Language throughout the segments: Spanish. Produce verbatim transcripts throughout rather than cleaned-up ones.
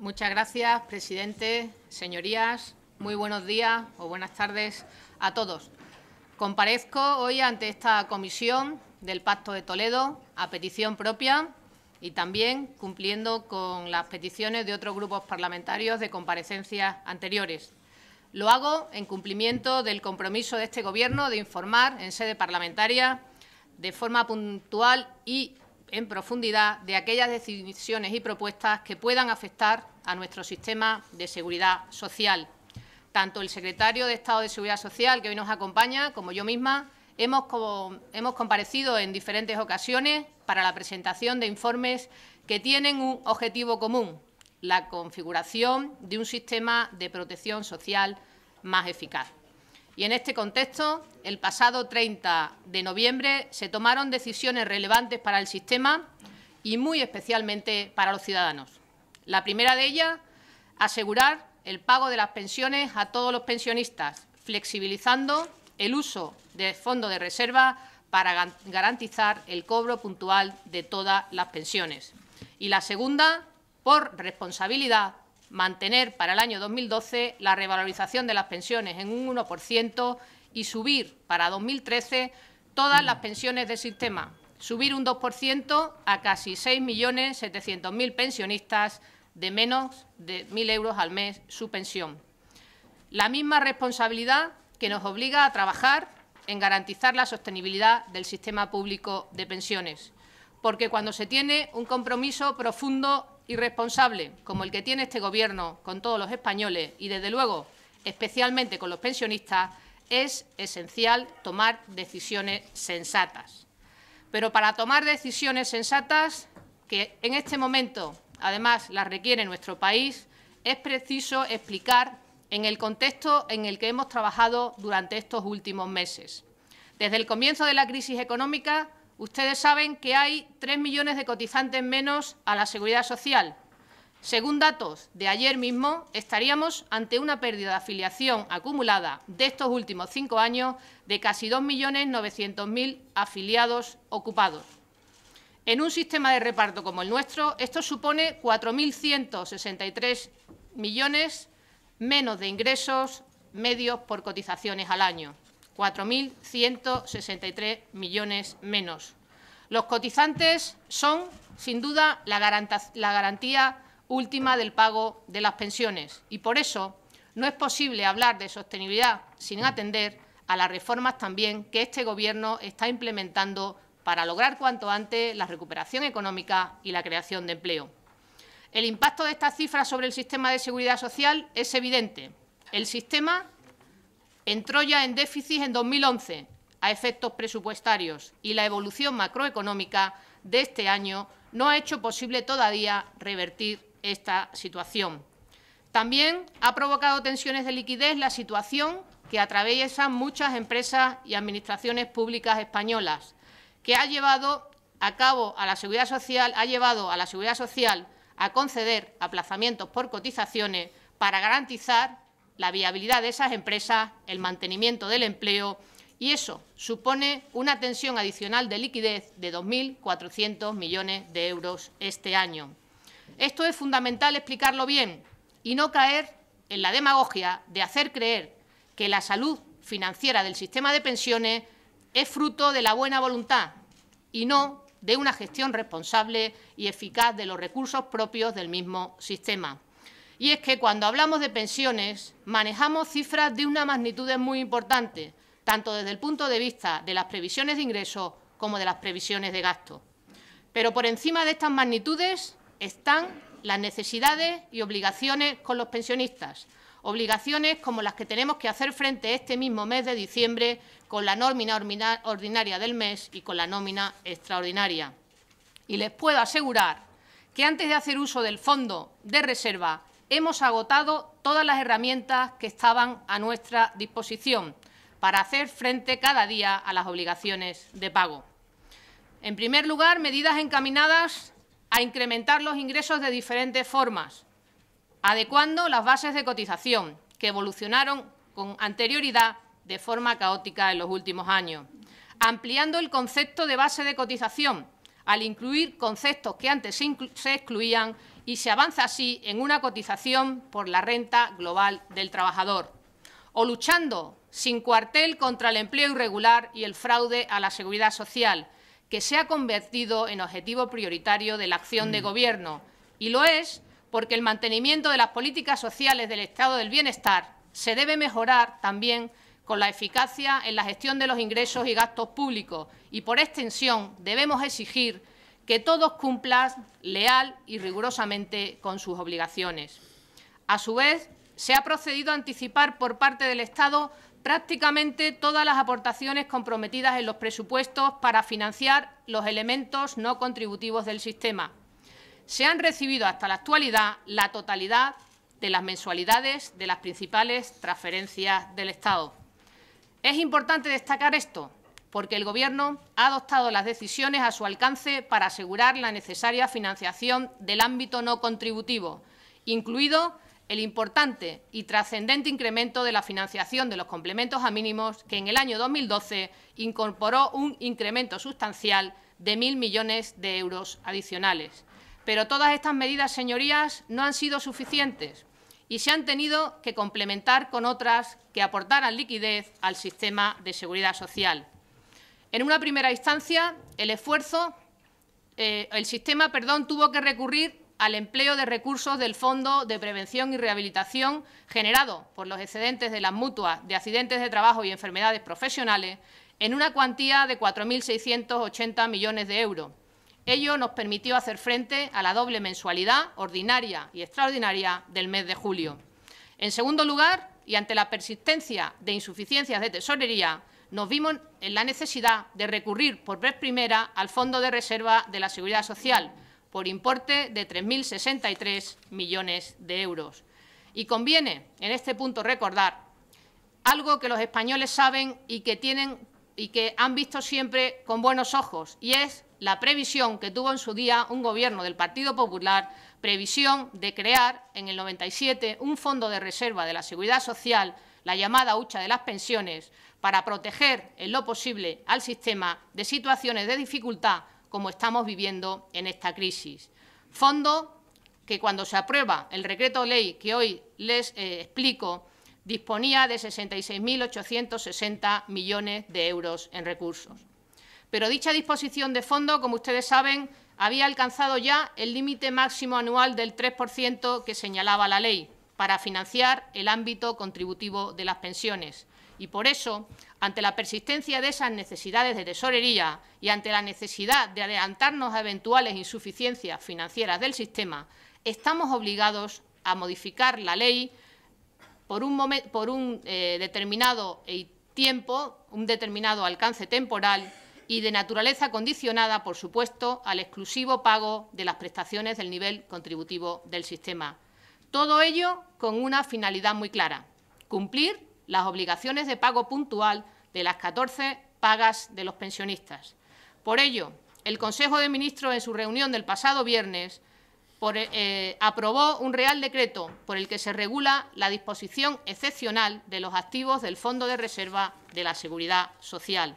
Muchas gracias, presidente. Señorías, muy buenos días o buenas tardes a todos. Comparezco hoy ante esta Comisión del Pacto de Toledo a petición propia y también cumpliendo con las peticiones de otros grupos parlamentarios de comparecencias anteriores. Lo hago en cumplimiento del compromiso de este Gobierno de informar en sede parlamentaria de forma puntual y en profundidad de aquellas decisiones y propuestas que puedan afectar a nuestro sistema de seguridad social. Tanto el secretario de Estado de Seguridad Social, que hoy nos acompaña, como yo misma, hemos, como, hemos comparecido en diferentes ocasiones para la presentación de informes que tienen un objetivo común, la configuración de un sistema de protección social más eficaz. Y en este contexto, el pasado treinta de noviembre se tomaron decisiones relevantes para el sistema y muy especialmente para los ciudadanos. La primera de ellas, asegurar el pago de las pensiones a todos los pensionistas, flexibilizando el uso del Fondo de Reserva para garantizar el cobro puntual de todas las pensiones. Y la segunda, por responsabilidad, mantener para el año dos mil doce la revalorización de las pensiones en un uno por ciento y subir para dos mil trece todas las pensiones del sistema, subir un dos por ciento a casi seis millones setecientos mil pensionistas de menos de mil euros al mes su pensión. La misma responsabilidad que nos obliga a trabajar en garantizar la sostenibilidad del sistema público de pensiones, porque cuando se tiene un compromiso profundo y responsable, como el que tiene este Gobierno con todos los españoles y, desde luego, especialmente con los pensionistas, es esencial tomar decisiones sensatas. Pero para tomar decisiones sensatas, que en este momento, además, las requiere nuestro país, es preciso explicar en el contexto en el que hemos trabajado durante estos últimos meses. Desde el comienzo de la crisis económica, ustedes saben que hay tres millones de cotizantes menos a la Seguridad Social. Según datos de ayer mismo, estaríamos ante una pérdida de afiliación acumulada de estos últimos cinco años de casi dos millones novecientos mil afiliados ocupados. En un sistema de reparto como el nuestro, esto supone cuatro mil ciento sesenta y tres millones menos de ingresos medios por cotizaciones al año. cuatro mil ciento sesenta y tres millones menos. Los cotizantes son, sin duda, la garantía, la garantía última del pago de las pensiones y, por eso, no es posible hablar de sostenibilidad sin atender a las reformas también que este Gobierno está implementando para lograr cuanto antes la recuperación económica y la creación de empleo. El impacto de estas cifras sobre el sistema de seguridad social es evidente. El sistema entró ya en déficit en dos mil once a efectos presupuestarios y la evolución macroeconómica de este año no ha hecho posible todavía revertir esta situación. También ha provocado tensiones de liquidez la situación que atraviesan muchas empresas y administraciones públicas españolas, que ha llevado a cabo a la Seguridad Social, ha llevado a la Seguridad Social a conceder aplazamientos por cotizaciones para garantizar la viabilidad de esas empresas, el mantenimiento del empleo, y eso supone una tensión adicional de liquidez de dos mil cuatrocientos millones de euros este año. Esto es fundamental explicarlo bien y no caer en la demagogia de hacer creer que la salud financiera del sistema de pensiones es fruto de la buena voluntad y no de una gestión responsable y eficaz de los recursos propios del mismo sistema. Y es que cuando hablamos de pensiones manejamos cifras de una magnitud muy importante, tanto desde el punto de vista de las previsiones de ingresos como de las previsiones de gasto. Pero por encima de estas magnitudes están las necesidades y obligaciones con los pensionistas, obligaciones como las que tenemos que hacer frente este mismo mes de diciembre con la nómina ordinaria del mes y con la nómina extraordinaria. Y les puedo asegurar que antes de hacer uso del fondo de reserva, hemos agotado todas las herramientas que estaban a nuestra disposición para hacer frente cada día a las obligaciones de pago. En primer lugar, medidas encaminadas a incrementar los ingresos de diferentes formas, adecuando las bases de cotización, que evolucionaron con anterioridad de forma caótica en los últimos años, ampliando el concepto de base de cotización, al incluir conceptos que antes se excluían y se avanza así en una cotización por la renta global del trabajador, o luchando sin cuartel contra el empleo irregular y el fraude a la seguridad social, que se ha convertido en objetivo prioritario de la acción de Gobierno, y lo es porque el mantenimiento de las políticas sociales del estado del bienestar se debe mejorar también con la eficacia en la gestión de los ingresos y gastos públicos, y por extensión debemos exigir que todos cumplan leal y rigurosamente con sus obligaciones. A su vez, se ha procedido a anticipar por parte del Estado prácticamente todas las aportaciones comprometidas en los presupuestos para financiar los elementos no contributivos del sistema. Se han recibido hasta la actualidad la totalidad de las mensualidades de las principales transferencias del Estado. Es importante destacar esto, porque el Gobierno ha adoptado las decisiones a su alcance para asegurar la necesaria financiación del ámbito no contributivo, incluido el importante y trascendente incremento de la financiación de los complementos a mínimos, que en el año dos mil doce incorporó un incremento sustancial de mil millones de euros adicionales. Pero todas estas medidas, señorías, no han sido suficientes y se han tenido que complementar con otras que aportaran liquidez al sistema de seguridad social. En una primera instancia, el esfuerzo, eh, el sistema, perdón, tuvo que recurrir al empleo de recursos del Fondo de Prevención y Rehabilitación generado por los excedentes de las mutuas de accidentes de trabajo y enfermedades profesionales en una cuantía de cuatro mil seiscientos ochenta millones de euros. Ello nos permitió hacer frente a la doble mensualidad ordinaria y extraordinaria del mes de julio. En segundo lugar, y ante la persistencia de insuficiencias de tesorería, nos vimos en la necesidad de recurrir por vez primera al Fondo de Reserva de la Seguridad Social, por importe de tres mil sesenta y tres millones de euros. Y conviene, en este punto, recordar algo que los españoles saben y que tienen y que han visto siempre con buenos ojos, y es la previsión que tuvo en su día un Gobierno del Partido Popular, previsión de crear en el noventa y siete un Fondo de Reserva de la Seguridad Social, la llamada hucha de las pensiones, para proteger en lo posible al sistema de situaciones de dificultad como estamos viviendo en esta crisis. Fondo que, cuando se aprueba el decreto-ley que hoy les eh, explico, disponía de sesenta y seis mil ochocientos sesenta millones de euros en recursos. Pero dicha disposición de fondo, como ustedes saben, había alcanzado ya el límite máximo anual del tres por ciento que señalaba la ley para financiar el ámbito contributivo de las pensiones. Y por eso, ante la persistencia de esas necesidades de tesorería y ante la necesidad de adelantarnos a eventuales insuficiencias financieras del sistema, estamos obligados a modificar la ley por un, momen, por un eh, determinado tiempo, un determinado alcance temporal y de naturaleza condicionada, por supuesto, al exclusivo pago de las prestaciones del nivel contributivo del sistema. Todo ello con una finalidad muy clara: cumplir las obligaciones de pago puntual de las catorce pagas de los pensionistas. Por ello, el Consejo de Ministros, en su reunión del pasado viernes, por, eh, aprobó un Real Decreto por el que se regula la disposición excepcional de los activos del Fondo de Reserva de la Seguridad Social.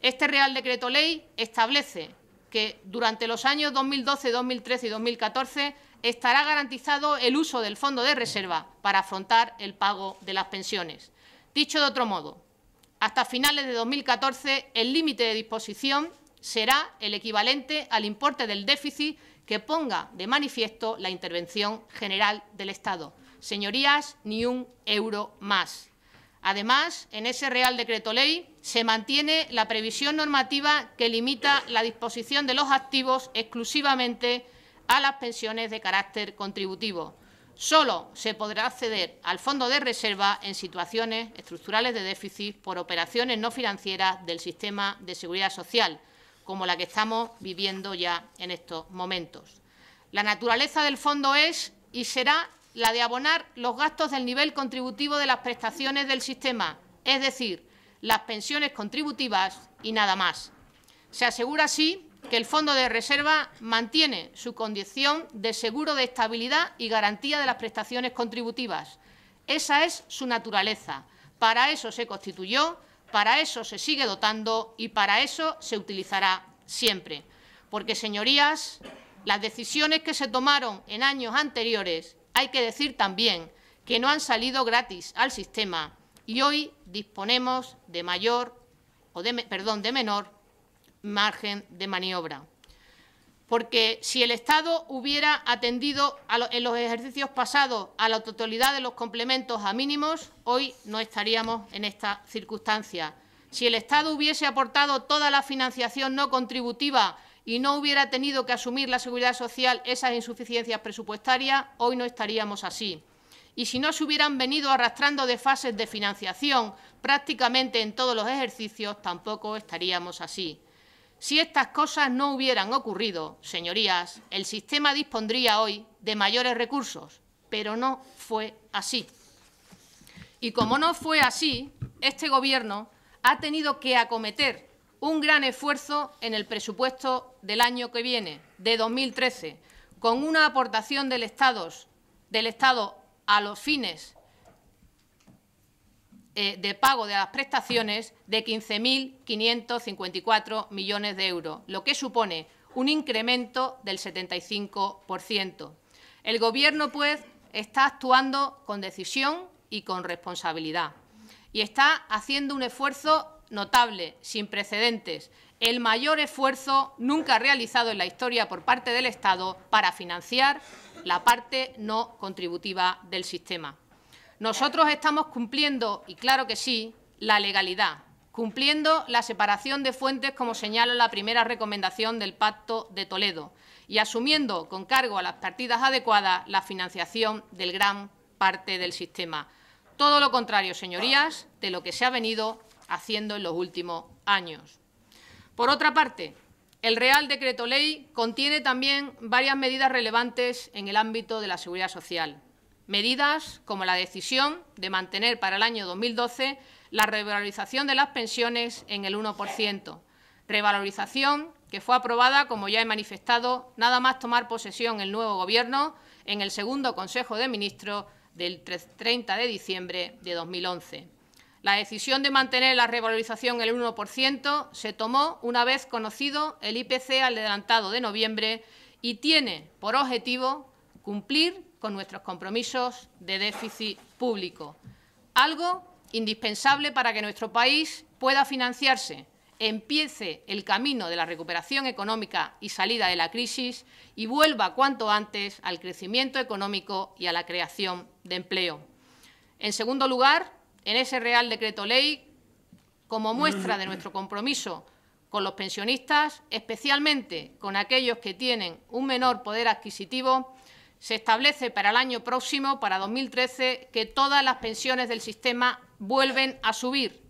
Este Real Decreto-Ley establece que durante los años dos mil doce, dos mil trece y dos mil catorce estará garantizado el uso del Fondo de Reserva para afrontar el pago de las pensiones. Dicho de otro modo, hasta finales de dos mil catorce el límite de disposición será el equivalente al importe del déficit que ponga de manifiesto la intervención general del Estado. Señorías, ni un euro más. Además, en ese Real Decreto-Ley se mantiene la previsión normativa que limita la disposición de los activos exclusivamente a las pensiones de carácter contributivo. Solo se podrá acceder al Fondo de Reserva en situaciones estructurales de déficit por operaciones no financieras del sistema de seguridad social, como la que estamos viviendo ya en estos momentos. La naturaleza del fondo es y será la de abonar los gastos del nivel contributivo de las prestaciones del sistema, es decir, las pensiones contributivas y nada más. Se asegura así que el Fondo de Reserva mantiene su condición de seguro de estabilidad y garantía de las prestaciones contributivas. Esa es su naturaleza. Para eso se constituyó, para eso se sigue dotando y para eso se utilizará siempre. Porque, señorías, las decisiones que se tomaron en años anteriores, hay que decir también que no han salido gratis al sistema y hoy disponemos de mayor o de, perdón, de menor margen de maniobra. Porque si el Estado hubiera atendido a lo, en los ejercicios pasados a la totalidad de los complementos a mínimos, hoy no estaríamos en esta circunstancia. Si el Estado hubiese aportado toda la financiación no contributiva y no hubiera tenido que asumir la Seguridad Social esas insuficiencias presupuestarias, hoy no estaríamos así. Y si no se hubieran venido arrastrando de fases de financiación prácticamente en todos los ejercicios, tampoco estaríamos así. Si estas cosas no hubieran ocurrido, señorías, el sistema dispondría hoy de mayores recursos, pero no fue así. Y como no fue así, este Gobierno ha tenido que acometer un gran esfuerzo en el presupuesto del año que viene, de dos mil trece, con una aportación del Estado, del Estado a los fines de pago de las prestaciones de quince mil quinientos cincuenta y cuatro millones de euros, lo que supone un incremento del setenta y cinco por ciento. El Gobierno, pues, está actuando con decisión y con responsabilidad y está haciendo un esfuerzo notable, sin precedentes, el mayor esfuerzo nunca realizado en la historia por parte del Estado para financiar la parte no contributiva del sistema. Nosotros estamos cumpliendo, y claro que sí, la legalidad, cumpliendo la separación de fuentes, como señala la primera recomendación del Pacto de Toledo, y asumiendo con cargo a las partidas adecuadas la financiación del gran parte del sistema. Todo lo contrario, señorías, de lo que se ha venido haciendo en los últimos años. Por otra parte, el Real Decreto-ley contiene también varias medidas relevantes en el ámbito de la seguridad social. Medidas como la decisión de mantener para el año dos mil doce la revalorización de las pensiones en el uno por ciento, revalorización que fue aprobada, como ya he manifestado, nada más tomar posesión el nuevo Gobierno en el segundo Consejo de Ministros del treinta de diciembre de dos mil once. La decisión de mantener la revalorización en el uno por ciento se tomó una vez conocido el I P C al adelantado de noviembre y tiene por objetivo cumplir con nuestros compromisos de déficit público, algo indispensable para que nuestro país pueda financiarse, empiece el camino de la recuperación económica y salida de la crisis y vuelva cuanto antes al crecimiento económico y a la creación de empleo. En segundo lugar, en ese Real Decreto-Ley, como muestra de nuestro compromiso con los pensionistas, especialmente con aquellos que tienen un menor poder adquisitivo, se establece para el año próximo, para dos mil trece, que todas las pensiones del sistema vuelven a subir.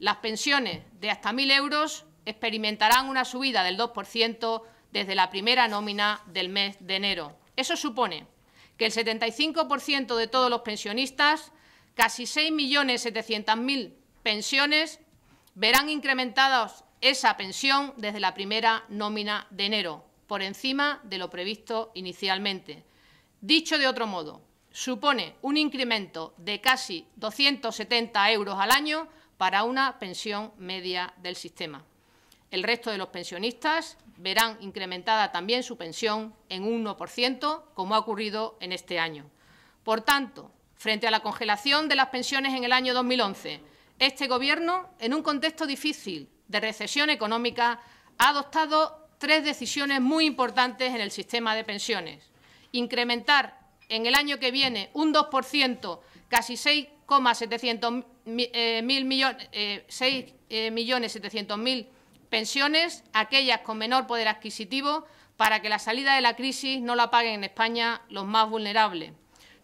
Las pensiones de hasta mil euros experimentarán una subida del dos por ciento desde la primera nómina del mes de enero. Eso supone que el setenta y cinco por ciento de todos los pensionistas, casi seis millones setecientas mil pensiones, verán incrementadas esa pensión desde la primera nómina de enero, por encima de lo previsto inicialmente. Dicho de otro modo, supone un incremento de casi doscientos setenta euros al año para una pensión media del sistema. El resto de los pensionistas verán incrementada también su pensión en un uno por ciento, como ha ocurrido en este año. Por tanto, frente a la congelación de las pensiones en el año dos mil once, este Gobierno, en un contexto difícil de recesión económica, ha adoptado tres decisiones muy importantes en el sistema de pensiones. Incrementar en el año que viene un dos por ciento, casi seis millones setecientos mil pensiones, aquellas con menor poder adquisitivo, para que la salida de la crisis no la paguen en España los más vulnerables.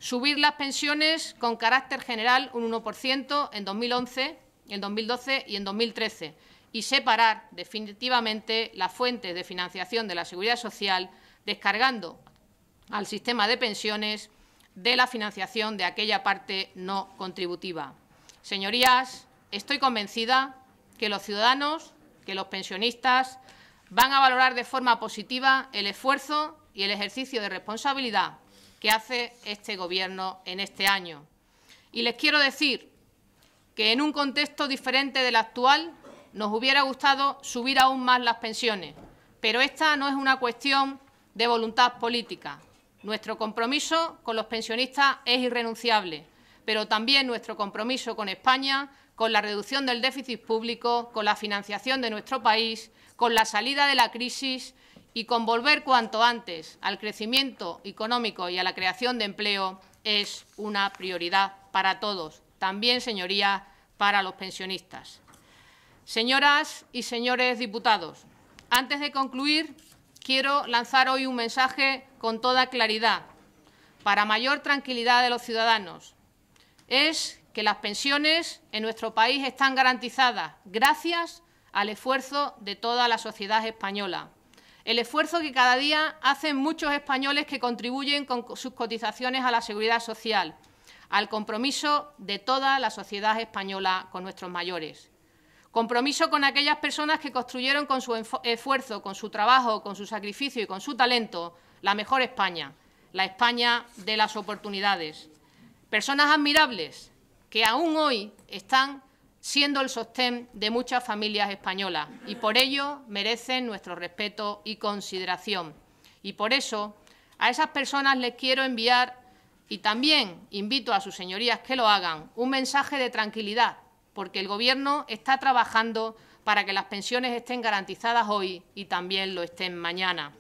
Subir las pensiones con carácter general un uno por ciento en dos mil once, en dos mil doce y en dos mil trece y separar definitivamente las fuentes de financiación de la seguridad social, descargando al sistema de pensiones de la financiación de aquella parte no contributiva. Señorías, estoy convencida que los ciudadanos, que los pensionistas van a valorar de forma positiva el esfuerzo y el ejercicio de responsabilidad que hace este Gobierno en este año. Y les quiero decir que en un contexto diferente del actual nos hubiera gustado subir aún más las pensiones, pero esta no es una cuestión de voluntad política. Nuestro compromiso con los pensionistas es irrenunciable, pero también nuestro compromiso con España, con la reducción del déficit público, con la financiación de nuestro país, con la salida de la crisis y con volver cuanto antes al crecimiento económico y a la creación de empleo es una prioridad para todos, también, señorías, para los pensionistas. Señoras y señores diputados, antes de concluir, quiero lanzar hoy un mensaje con toda claridad, para mayor tranquilidad de los ciudadanos. Es que las pensiones en nuestro país están garantizadas gracias al esfuerzo de toda la sociedad española. El esfuerzo que cada día hacen muchos españoles que contribuyen con sus cotizaciones a la Seguridad Social, al compromiso de toda la sociedad española con nuestros mayores. Compromiso con aquellas personas que construyeron con su esfuerzo, con su trabajo, con su sacrificio y con su talento, la mejor España, la España de las oportunidades. Personas admirables que aún hoy están siendo el sostén de muchas familias españolas y por ello merecen nuestro respeto y consideración. Y por eso a esas personas les quiero enviar, y también invito a sus señorías que lo hagan, un mensaje de tranquilidad, porque el Gobierno está trabajando para que las pensiones estén garantizadas hoy y también lo estén mañana.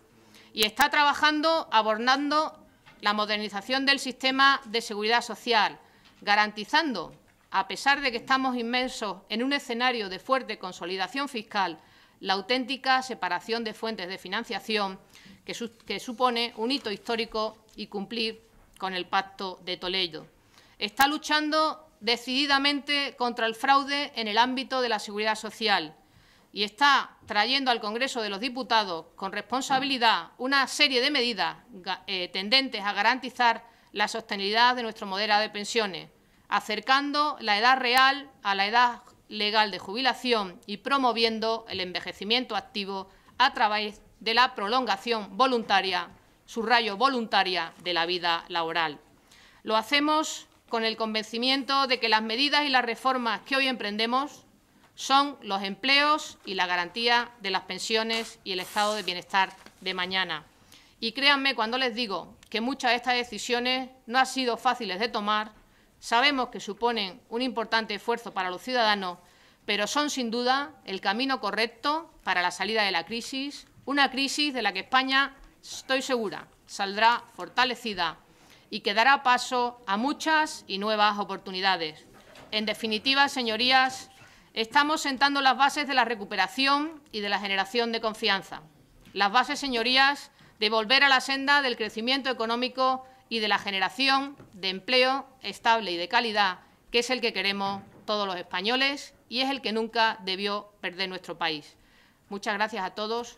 Y está trabajando abordando la modernización del sistema de seguridad social, garantizando, a pesar de que estamos inmersos en un escenario de fuerte consolidación fiscal, la auténtica separación de fuentes de financiación que, su que supone un hito histórico y cumplir con el Pacto de Toledo. Está luchando decididamente contra el fraude en el ámbito de la seguridad social y está trayendo al Congreso de los Diputados con responsabilidad una serie de medidas eh, tendentes a garantizar la sostenibilidad de nuestro modelo de pensiones, acercando la edad real a la edad legal de jubilación y promoviendo el envejecimiento activo a través de la prolongación voluntaria, subrayo voluntaria, de la vida laboral. Lo hacemos con el convencimiento de que las medidas y las reformas que hoy emprendemos son los empleos y la garantía de las pensiones y el estado de bienestar de mañana. Y créanme cuando les digo que muchas de estas decisiones no han sido fáciles de tomar, sabemos que suponen un importante esfuerzo para los ciudadanos, pero son sin duda el camino correcto para la salida de la crisis, una crisis de la que España, estoy segura, saldrá fortalecida y que dará paso a muchas y nuevas oportunidades. En definitiva, señorías, estamos sentando las bases de la recuperación y de la generación de confianza. Las bases, señorías, de volver a la senda del crecimiento económico y de la generación de empleo estable y de calidad, que es el que queremos todos los españoles y es el que nunca debió perder nuestro país. Muchas gracias a todos